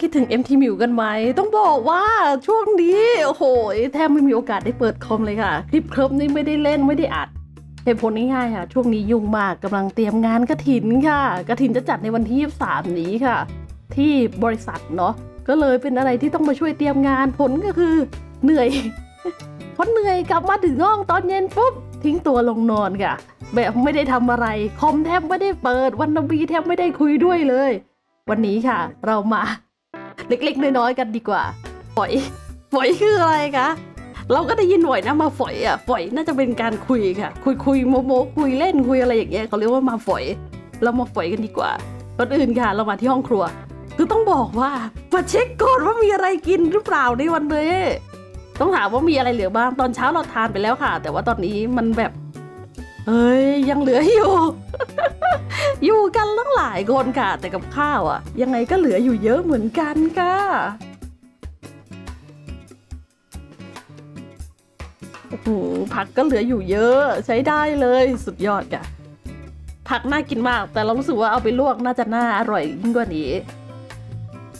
คิดถึง MT-Mew กันไหมต้องบอกว่าช่วงนี้โอ้โหแทบไม่มีโอกาสได้เปิดคอมเลยค่ะคลิปครบนี่ไม่ได้เล่นไม่ได้อัดเหตุผลง่ายๆค่ะช่วงนี้ยุ่งมากกำลังเตรียมงานกฐินค่ะกฐินจะจัดในวันที่23นี้ค่ะที่บริษัทเนาะก็เลยเป็นอะไรที่ต้องมาช่วยเตรียมงานผลก็คือเหนื่อยพอเหนื่อยกลับมาถึงห้องตอนเย็นปุ๊บทิ้งตัวลงนอนค่ะแบบไม่ได้ทำอะไรคอมแทบไม่ได้เปิดวันวีแทบไม่ได้คุยด้วยเลยวันนี้ค่ะเรามาเล็กๆน้อยๆกันดีกว่าฝอยฝอยคืออะไรคะเราก็ได้ยินบ่อยนะมาฝอยอ่ะฝอยน่าจะเป็นการคุยค่ะคุยโมโมคุยเล่นคุยอะไรอย่างเงี้ยเขาเรียกว่ามาฝอยเรามาฝอยกันดีกว่าก่อนอื่นค่ะเรามาที่ห้องครัวคือต้องบอกว่ามาเช็คก่อนว่ามีอะไรกินหรือเปล่าในวันนี้ต้องถามว่ามีอะไรเหลือบ้างตอนเช้าเราทานไปแล้วค่ะแต่ว่าตอนนี้มันแบบเฮ้ยยังเหลืออยู่ อยู่กันตั้งหลายคนค่ะแต่กับข้าวอ่ะยังไงก็เหลืออยู่เยอะเหมือนกันค่ะโอ้โหผักก็เหลืออยู่เยอะใช้ได้เลยสุดยอดค่ะผักน่ากินมากแต่เรารู้สึกว่าเอาไปลวกน่าจะน่าอร่อยยิ่งกว่านี้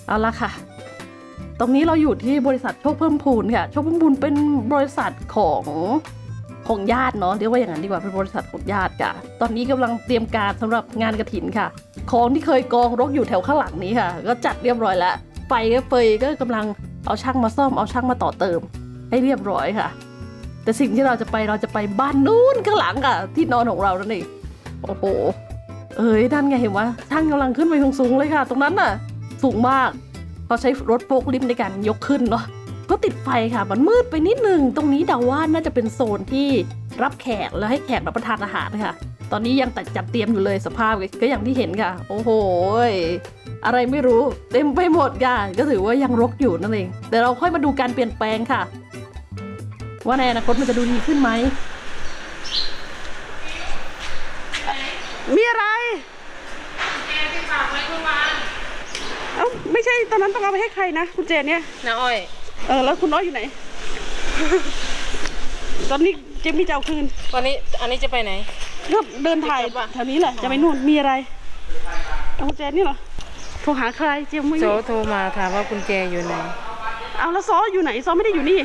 เอาละค่ะตรงนี้เราอยู่ที่บริษัทโชคเพิ่มพูนค่ะโชคเพิ่มพูนเป็นบริษัทของญาติเนาะเรียกว่าอย่างนั้นดีกว่าเป็นบริษัทของญาติค่ะตอนนี้กำลังเตรียมการสำหรับงานกฐินค่ะของที่เคยกองรกอยู่แถวข้างหลังนี้ค่ะก็จัดเรียบร้อยแล้วไฟก็เฟยก็กำลังเอาช่างมาซ่อมเอาช่างมาต่อเติมให้เรียบร้อยค่ะแต่สิ่งที่เราจะไปบ้านนู้นข้างหลังค่ะที่นอนของเรานั่นเองโอ้โหเอ้ยด้านไงเห็นว่าช่างกำลังขึ้นไปสูงๆเลยค่ะตรงนั้นน่ะสูงมากเขาใช้รถโฟล์คลิฟต์ในการยกขึ้นเนาะก็ติดไฟค่ะมันมืดไปนิดนึงตรงนี้เดาว่าน่าจะเป็นโซนที่รับแขกแล้วให้แขกรับประทานอาหารค่ะตอนนี้ยังจัดเตรียมอยู่เลยสภาพก็อย่างที่เห็นค่ะโอ้โหอะไรไม่รู้เต็มไปหมดค่ะก็ถือว่ายังรกอยู่นั่นเองแต่เราค่อยมาดูการเปลี่ยนแปลงค่ะว่าในอนาคตมันจะดูดีขึ้นไหมมีอะไรเอ้าไม่ใช่ตอนนั้นต้องเอาไปให้ใครนะคุณเจนเนี่ยน้าอ้อยแล้วคุณน้อยอยู่ไหน ตอนนี้เจมี่จะเอาคืนตอนนี้อันนี้จะไปไหนก็เดินถ่ายแถวนี้แหละจะไปนู่นมีอะไรคุณเจนนี่เหรอโทรหาใครเจมไม่โซโทรมาถามว่าคุณเจอยู่ไหนเอาแล้วซออยู่ไหนซอไม่ได้อยู่นี่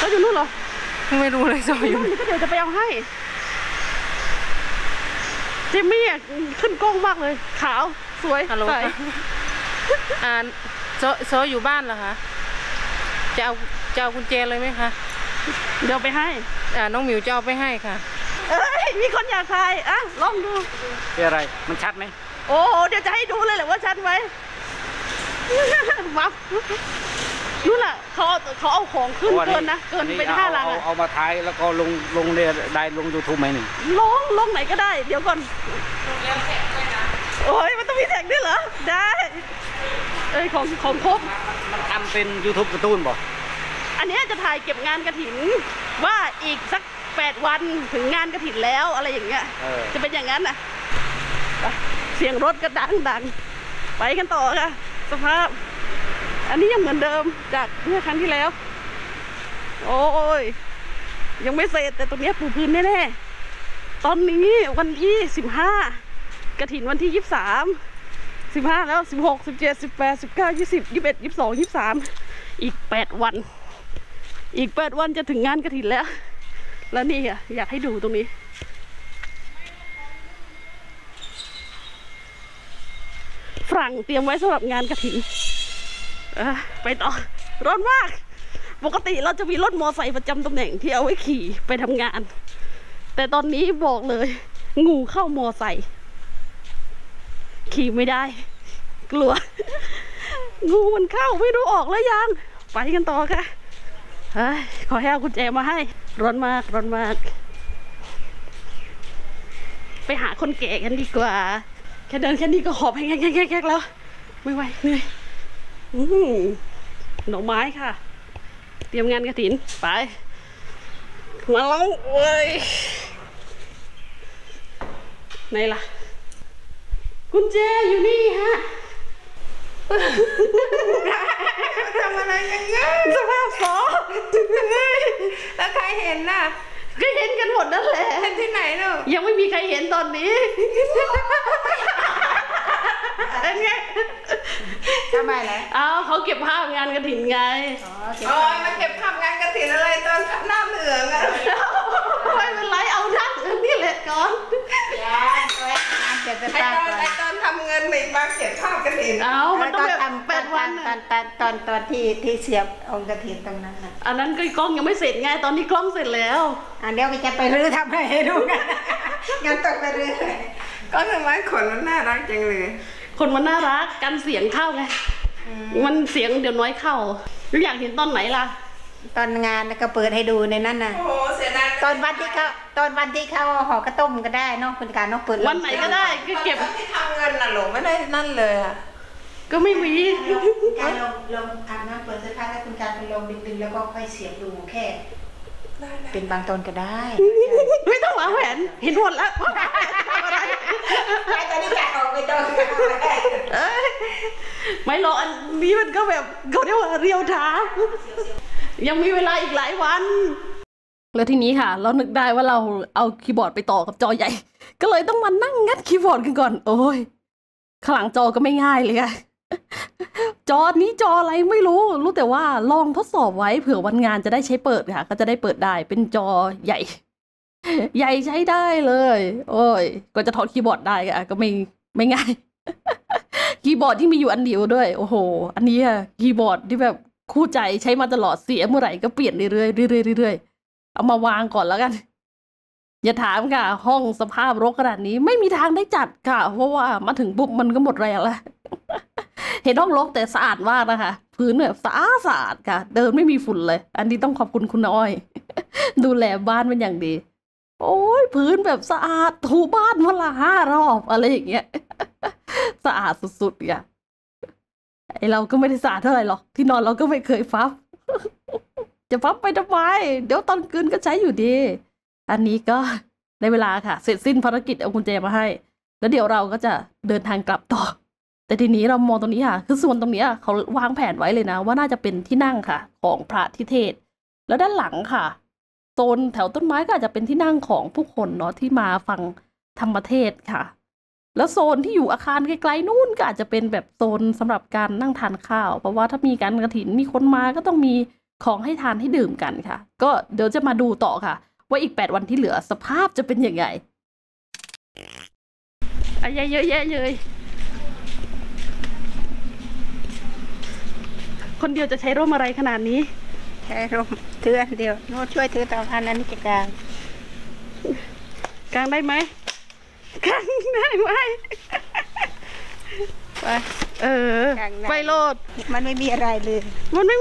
ซออยู่นู่นเหรอไม่รู้เลยซออยู่ก็เดี๋ยวจะไปเอาให้เจมี่ขึ้นกล้องมากเลยขาวสวยฮัลโหลซออยู่บ้านเหรอคะจะเอากุญแจเลยไหมคะเดี๋ยวไปให้น้องหมิวจะเอาไปให้ค่ะเอ้ยมีคนอยากทายอ่ะลองดูเป็นอะไรมันชัดไหมโอ้เดี๋ยวจะให้ดูเลยแหละว่าชัดไหมวับนู่นแหละเขาเอาของขึ้นเกินนะเกินเป็นห้าลังเอามาท้ายแล้วก็ลงเรได้ลงยูทูบไหมหนึ่งลงไหนก็ได้เดี๋ยวก่อนโอ้ยมันต้องมีแท็กด้วยเหรอได้เอ้ยของครบมันทำเป็น YouTube การ์ตูนบ่อันนี้จะถ่ายเก็บงานกฐินว่าอีกสัก8วันถึงงานกฐินแล้วอะไรอย่างเงี้ยจะเป็นอย่างนั้นน่ะเสียงรถก็ดังไปกันต่อค่ะสภาพอันนี้ยังเหมือนเดิมจากเมื่อครั้งที่แล้วโอ้ยยังไม่เสร็จแต่ตรงนี้ปูพื้นแน่ๆตอนนี้วันที่15กฐินวันที่2315แล้ว16 17 18 19 20 21 22 23อีก8วันอีก8วันจะถึงงานกฐินแล้วแล้วนี่อ่ะอยากให้ดูตรงนี้ฝรั่งเตรียมไว้สำหรับงานกฐินไปต่อร้อนมากปกติเราจะมีรถมอไซค์ประจำตำแหน่งที่เอาไว้ขี่ไปทำงานแต่ตอนนี้บอกเลยงูเข้ามอไซค์ขี่ไม่ได้กลัวงูมันเข้าไม่รู้ออกแล้วยังไปกันต่อค่ะขอให้เอากุญแจมาให้ร้อนมากไปหาคนแก่กันดีกว่าแค่เดินแค่นี้ก็หอบแห้งๆแล้วไม่ไหวเหนื่อยหน่อไม้ค่ะเตรียมงานกฐินไปมาแล้วเว้ยไหนล่ะกุญแจอยู่นี่ฮะทำอะไรกันเงี้ยสภาพสองแล้วใครเห็นน่ะก็เห็นกันหมดนั่นแหละเห็นที่ไหนเนอะยังไม่มีใครเห็นตอนนี้เป็นไง ทำไมนะเอาเขาเก็บภาพงานกฐินไงอ๋อมาเก็บภาพงานกฐินอะไรตอนหน้าเหลืองอะไม่เป็นไรเอาหน้าเหลืองนี่แหละก่อนไอตอนทำเงินไม่มาเก็บภาพกฐินเอามันต้องแบบ8 วันตอนที่เสียบองกฐินตรงนั้นนะอันนั้นก็กล้องยังไม่เสร็จไงตอนที่กล้องเสร็จแล้วอันเดี๋ยวไปจะไปรื้อทำให้ดูกันงานตกไปรื้อก็ทำไมขนมันน่ารักจังเลยคนมันน่ารักกันเสียงเข้าไงมันเสียงเดี๋ยวน้อยเข้าอยากเห็นตอนไหนล่ะตอนงานก็เปิดให้ดูในนั้นนะตอนวันที่เขาห่อกระต้มก็ได้นอกคุณการนอกเปิดวันไหนก็ได้ก็เก็บที่ทำเงินน่ะหลงไม่ได้นั่นเลยอ่ะก็ไม่มีการลงอ่านนั่งเปิดเสื้อผ้าแล้วคุณการไปลงดึงๆแล้วก็ค่อยเสียบดูแค่เป็นบางตอนก็ได้ไม่ต้องวางแผนเห็นหมดแล้วไอ้ตอนนี้แกออกไปตอนไม่หรอกอันนี้มันก็แบบเขาเรียกว่าเรียวท้ายังมีเวลาอีกหลายวันแล้วทีนี้ค่ะเรานึกได้ว่าเราเอาคีย์บอร์ดไปต่อกับจอใหญ่ก็เลยต้องมานั่งงัดคีย์บอร์ดกันก่อนโอ้ยข้างหลังจอก็ไม่ง่ายเลยค่ะจอนี้จออะไรไม่รู้แต่ว่าลองทดสอบไว้เผื่อวันงานจะได้ใช้เปิดค่ะก็จะได้เปิดได้เป็นจอใหญ่ใหญ่ใช้ได้เลยโอ้ยก็จะถอดคีย์บอร์ดได้ก็ไม่ง่ายคีย์บอร์ดที่มีอยู่อันเดียวด้วยโอ้โหอันนี้ค่ะคีย์บอร์ดที่แบบคู่ใจใช้มาตลอดเสียเมื่อไหร่ก็เปลี่ยนเรื่อยเอามาวางก่อนแล้วกันอย่าถามค่ะห้องสภาพรกขนาดนี้ไม่มีทางได้จัดค่ะเพราะว่ามาถึงปุ๊บมันก็หมดแรงแล้วเห็นห้องรกแต่สะอาดมากนะคะพื้นแบบสะอาดค่ะเดินไม่มีฝุ่นเลยอันนี้ต้องขอบคุณคุณอ้อยดูแลบ้านเป็นอย่างดีโอ้ยพื้นแบบสะอาดถูบ้านวันละ5 รอบอะไรอย่างเงี้ยสะอาดสุดๆค่ะไอเราก็ไม่ได้สะอาดเท่าไหร่หรอกที่นอนเราก็ไม่เคยฟับจะพับไปทำไมเดี๋ยวตอนคืนก็ใช้อยู่ดีอันนี้ก็ในเวลาค่ะเสร็จสิ้นภารกิจเอากุญแจมาให้แล้วเดี๋ยวเราก็จะเดินทางกลับต่อแต่ทีนี้เรามองตรงนี้ค่ะคือส่วนตรงนี้เขาวางแผนไว้เลยนะว่าน่าจะเป็นที่นั่งค่ะของพระที่เทศแล้วด้านหลังค่ะโซนแถวต้นไม้ก็อาจจะเป็นที่นั่งของผู้คนเนาะที่มาฟังธรรมเทศค่ะแล้วโซนที่อยู่อาคารไกลๆนู่นก็อาจจะเป็นแบบโซนสำหรับการนั่งทานข้าวเพราะว่าถ้ามีการกฐินมีคนมาก็ต้องมีของให้ทานให้ดื่มกันค่ะก็เดี๋ยวจะมาดูต่อค่ะว่าอีก8 วันที่เหลือสภาพจะเป็นยังไงอะไรเยอะแยะเลยคนเดียวจะใช้ร่มอะไรขนาดนี้ใช้ร่มเถื่อนเดียวโน้ตช่วยถือต่อพันนั้นจะกลางได้ไหมกลางได้ไหมไปไปโลดมันไม่มีอะไรเลยมันจะ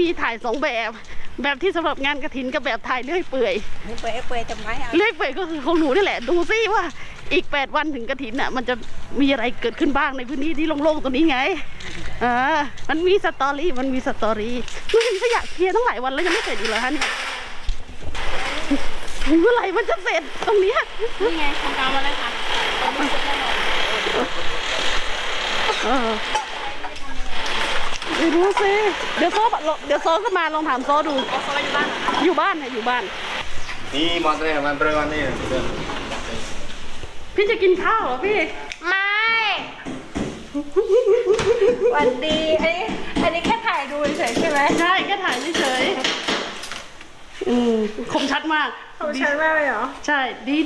มีถ่าย2 แบบแบบที่สำหรับงานกฐินกับแบบถ่ายเลื่อยเปื่อยทำไมเลื่อยเปื่อยก็คือของหนูนี่แหละดูซิว่าอีก8 วันถึงกฐินน่ะมันจะมีอะไรเกิดขึ้นบ้างในพื้นที่ที่โล่งๆตรงนี้ไงมันมีสตอรี่ไม่เห็นขยะเคลียร์ตั้งหลายวันแล้วยังไม่เสร็จอีกเหรอคะเนี่ยเมื่อไหร่มันจะเสร็จตรงนี้นี่ไงทำการมาแล้วค่ะไปดูสิเดี๋ยวโซ่ก็มาลองถามโซ่ดูโซ่อยู่บ้านค่ะอยู่บ้านนี่มาเลยมาเปรย์วันนี้พี่จะกินข้าวเหรอพี่ไม่วันดีอันนี้แค่ถ่ายดูเฉยใช่ไหมใช่แค่ถ่ายเฉยคมชัดมากเลยเหรอใช่ดี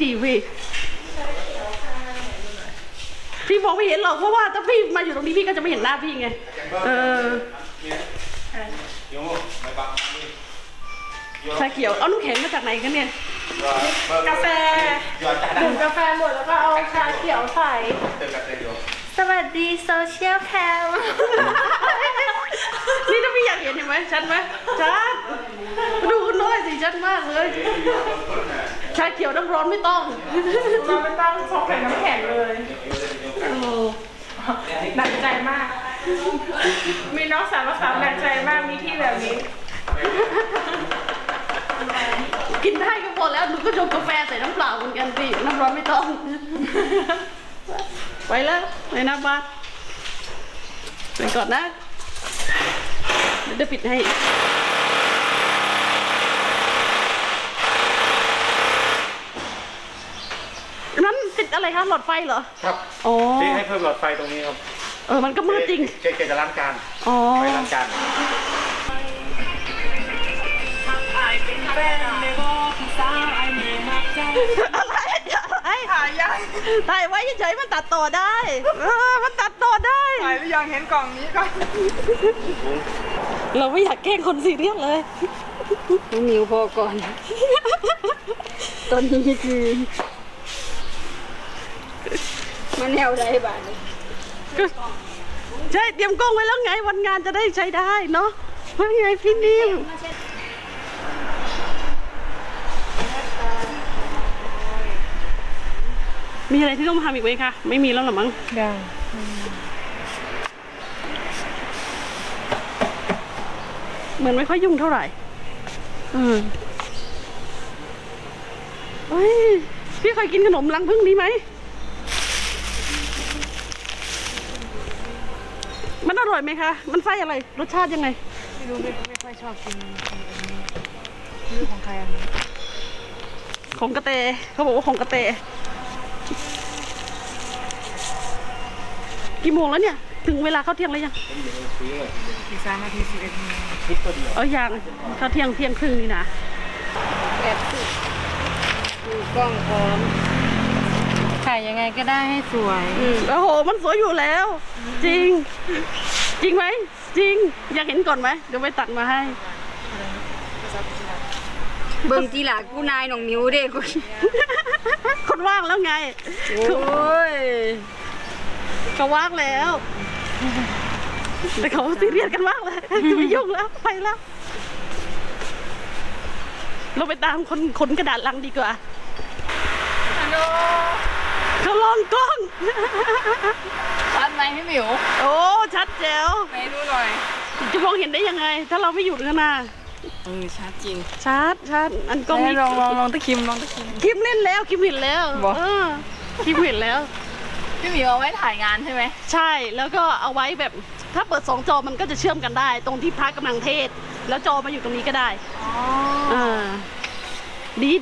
พี่มองไม่เห็นหรอกเพราะว่าถ้าพี่มาอยู่ตรงนี้พี่ก็จะไม่เห็นหน้าพี่ไงชาเขียวเอาน้ำแข็งมาจากไหนกันเนี่ยกาแฟดื่มกาแฟหมดแล้วก็เอาชาเขียวใส่สวัสดีโซเชียลแคมนี่ถ้าพี่อยากเห็นเห็นไหมชัดไหมชัดดูคุณน้อยสิชัดมากเลยชาเขียวน้ำร้อนไม่ต้องชงใส่น้ำแข็งเลยหนักใจมากมีน้องสาวมาสาวหนักใจมากมีที่แบบนี้กินได้ก็พอแล้วหนูก็ชงกาแฟใส่น้ำเปล่าเหมือนกันสิน้ำร้อนไม่ต้องไปแล้วในหน้าบ้านไปก่อนนะเดี๋ยวปิดให้นั้นติดอะไรคะหลอดไฟเหรอครับโอ้ให้เพิ่มหลอดไฟตรงนี้ครับ มันก็มืดจริงเกจะล้างจานไปล้างจานอะไรถ่ายไว้เฉยๆมันตัดต่อได้มันตัดต่อได้ถ่ายหรือยังเห็นกล่องนี้ก่อนเราไม่อยากแกล้งคนซีเรียสเลยน้องนิวพอก่อนตอนนี้คือมันแนวไรบ้างใช่เตรียมกล้องไว้แล้วไงวันงานจะได้ใช้ได้เนาะว่าไงพี่นิวมีอะไรที่ต้องทำอีกไหมคะไม่มีแล้วหรอมั้งยังเหมือนไม่ค่อยยุ่งเท่าไหร่พี่เคยกินขนมรังผึ้งนี้ไหมมันอร่อยไหมคะมันไส้อะไรรสชาติยังไงไม่รู้ไม่ค่อยชอบกินนี่ของใครอันนี้ของกระเตเขาบอกว่าของกระเตกี่โมงแล้วเนี่ยถึงเวลาเข้าเที่ยงแล้วยังอีก3 นาที 11 นาทียังเข้าเที่ยงเที่ยงครึ่งนี่นะแบบสุดดูกล้องพร้อมถ่ายยังไงก็ได้ให้สวยโอ้โหมันสวยอยู่แล้วจริงจริงไหมจริงอยากเห็นก่อนไหมเดี๋ยวไปตัดมาให้เบิ่งจีหลากูนายหนองนิ้วเด็กคนว่างแล้วไงโอ้ยเขาว่างแล้วแต่เขาซีเรียสกันมากเลยจะไม่ยุ่งแล้วไปแล้วเราไปตามคนขนกระดาษลังดีกว่าฮัลโหลเขาลองกล้องชัดไหมพี่หมิวโอ้ชัดแจ๋วไม่รู้หน่อยจะมองเห็นได้ยังไงถ้าเราไม่หยุดกันนะชัดจริงชัดอันกล้องนี่ลองตะคิมคิมเล่นแล้วคิมเห็นแล้วบอกคิมเห็นแล้วพี่หมิวเอาไว้ถ่ายงานใช่ไหมใช่แล้วก็เอาไว้แบบถ้าเปิด2 จอมันก็จะเชื่อมกันได้ตรงที่พระกำลังเทศแล้วจอมาอยู่ตรงนี้ก็ได้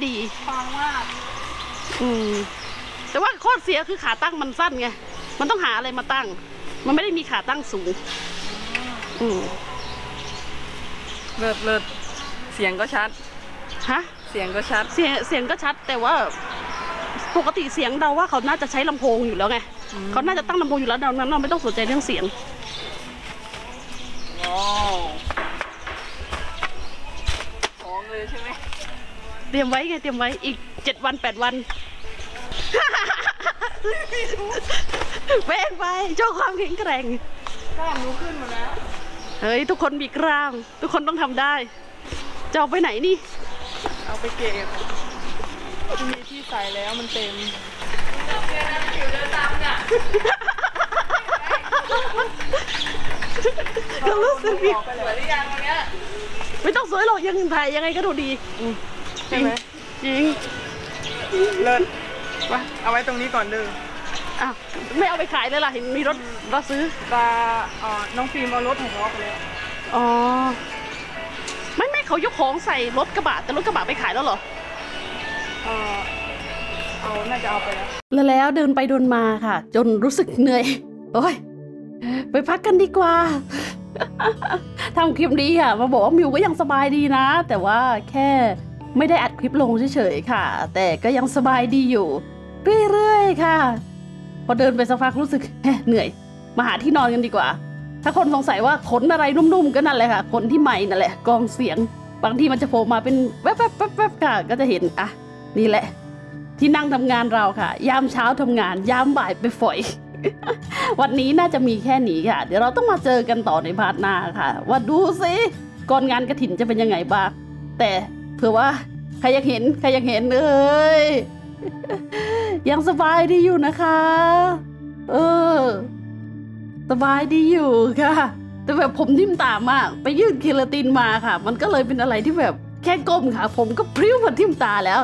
ดีฟังว่าแต่ว่าข้อเสียคือขาตั้งมันสั้นไงมันต้องหาอะไรมาตั้งมันไม่ได้มีขาตั้งสูงเลิศเสียงก็ชัดฮะเสียงก็ชัดแต่ว่าปกติเสียงเราว่าเขาน่าจะใช้ลำโพงอยู่แล้วไงเขาน่าจะตั้งลำโพงอยู่แล้วดังนั้นเราไม่ต้องสนใจเรื่องเสียงของเลยใช่ไหมเตรียมไว้ไงเตรียมไว้อีก7 วัน 8 วันเว้นไปโชว์ความแข็งแกร่งกล้ามรู้ขึ้นมาแล้วเฮ้ยทุกคนมีกล้ามทุกคนต้องทำได้จะเอาไปไหนนี่เอาไปเก็บมีที่ใส่แล้วมันเต็มอยู่เดินตามเนี่ยก็รู้สึกผิดสวยหรือยังวันนี้ไม่ต้องสวยหรอกยังถ่ายยังไงก็ดูดีใช่ไหมจริงเลิศวะเอาไว้ตรงนี้ก่อนเด้ออ้าวไม่เอาไปขายเลยล่ะเห็นมีรถซื้อตาน้องฟิล์มเอารถของเขาไปแล้วอ๋อไม่เขายกของใส่รถกระบะแต่รถกระบะไปขายแล้วเหรอเอาน่าจะเอาไปแล้วเดินไปเดินมาค่ะจนรู้สึกเหนื่อยโอ้ยไปพักกันดีกว่า ทำคลิปนี้ค่ะมาบอกว่ามิวก็ยังสบายดีนะแต่ว่าแค่ไม่ได้อัดคลิปลงเฉยๆค่ะแต่ก็ยังสบายดีอยู่เรื่อยๆค่ะพอเดินไปสักพักรู้สึกเหนื่อยมาหาที่นอนกันดีกว่าถ้าคนสงสัยว่าขนอะไรนุ่มๆก็นั่นแหละค่ะขนที่ใหม่นั่นแหละกองเสียงบางทีมันจะโผล่มาเป็นแวบๆค่ะก็จะเห็นอ่ะนี่แหละที่นั่งทำงานเราค่ะยามเช้าทำงานยามบ่ายไปฝอย วันนี้น่าจะมีแค่นี้ค่ะเดี๋ยวเราต้องมาเจอกันต่อในพาร์ทหน้าค่ะว่าดูสิก่อนงานกฐินจะเป็นยังไงบ้างแต่เผื่อว่าใครอยากเห็นเอ้ย ยังสบายดีอยู่นะคะสบายดีอยู่ค่ะแต่แบบผมทิ่มตามากไปยืดเคราตินมาค่ะมันก็เลยเป็นอะไรที่แบบแค่ก้มค่ะผมก็พริ้วมาทิ่มตาแล้ว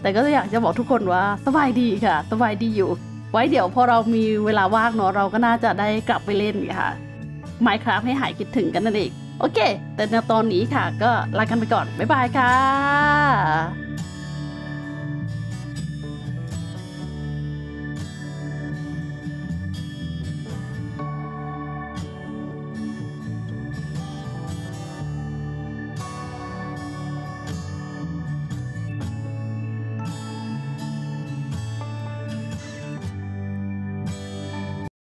แต่ก็อยากจะบอกทุกคนว่าสบายดีค่ะสบายดีอยู่ไว้เดี๋ยวพอเรามีเวลาว่างเนาะเราก็น่าจะได้กลับไปเล่นค่ะ Minecraft ให้หายคิดถึงกันนั่นเองโอเคแต่ในตอนนี้ค่ะก็ลากันไปก่อนบ๊ายบายค่ะ